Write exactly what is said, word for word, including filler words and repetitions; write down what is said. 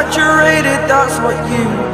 saturated, that's what you